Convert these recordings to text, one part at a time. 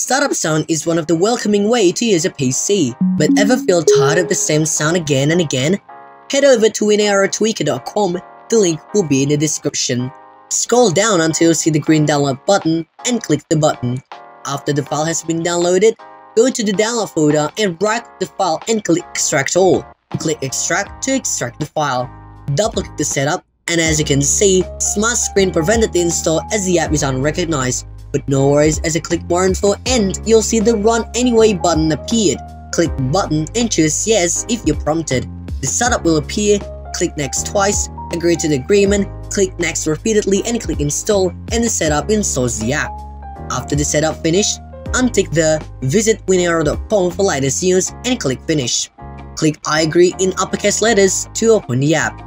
Startup sound is one of the welcoming way to use a PC, but ever feel tired of the same sound again and again? Head over to winaerotweaker.com, the link will be in the description. Scroll down until you see the green download button and click the button. After the file has been downloaded, go to the download folder and right-click the file and click extract all. Click extract to extract the file. Double-click the setup, and as you can see, SmartScreen prevented the install as the app is unrecognized. But no worries, as you click more info and you'll see the run anyway button appeared. Click button and choose yes if you're prompted. The setup will appear, click next twice, agree to the agreement, click next repeatedly and click install, and the setup installs the app. After the setup finished, untick the visit winaero.com for latest news and click finish. Click I agree in uppercase letters to open the app.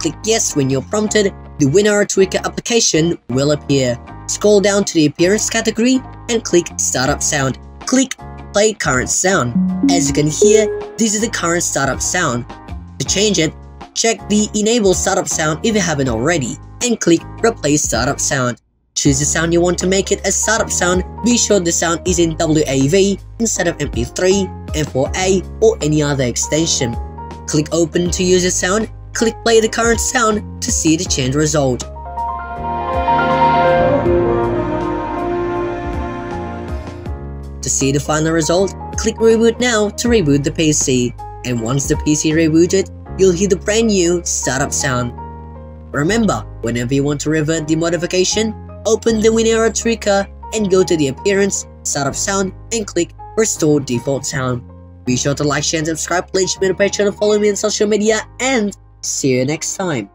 Click yes when you're prompted, the Winaero Tweaker application will appear. Scroll down to the appearance category and click startup sound. Click play current sound. As you can hear, this is the current startup sound. To change it, check the enable startup sound if you haven't already and click replace startup sound. Choose the sound you want to make it as startup sound. Be sure the sound is in WAV instead of MP3, M4A or any other extension. Click open to use the sound. Click play the current sound to see the changed result. To see the final result, click reboot now to reboot the PC. And once the PC rebooted, you'll hear the brand new startup sound. Remember, whenever you want to revert the modification, open the Winaero Tweaker and go to the appearance, startup sound and click restore default sound. Be sure to like, share and subscribe, please join my Patreon and follow me on social media and see you next time.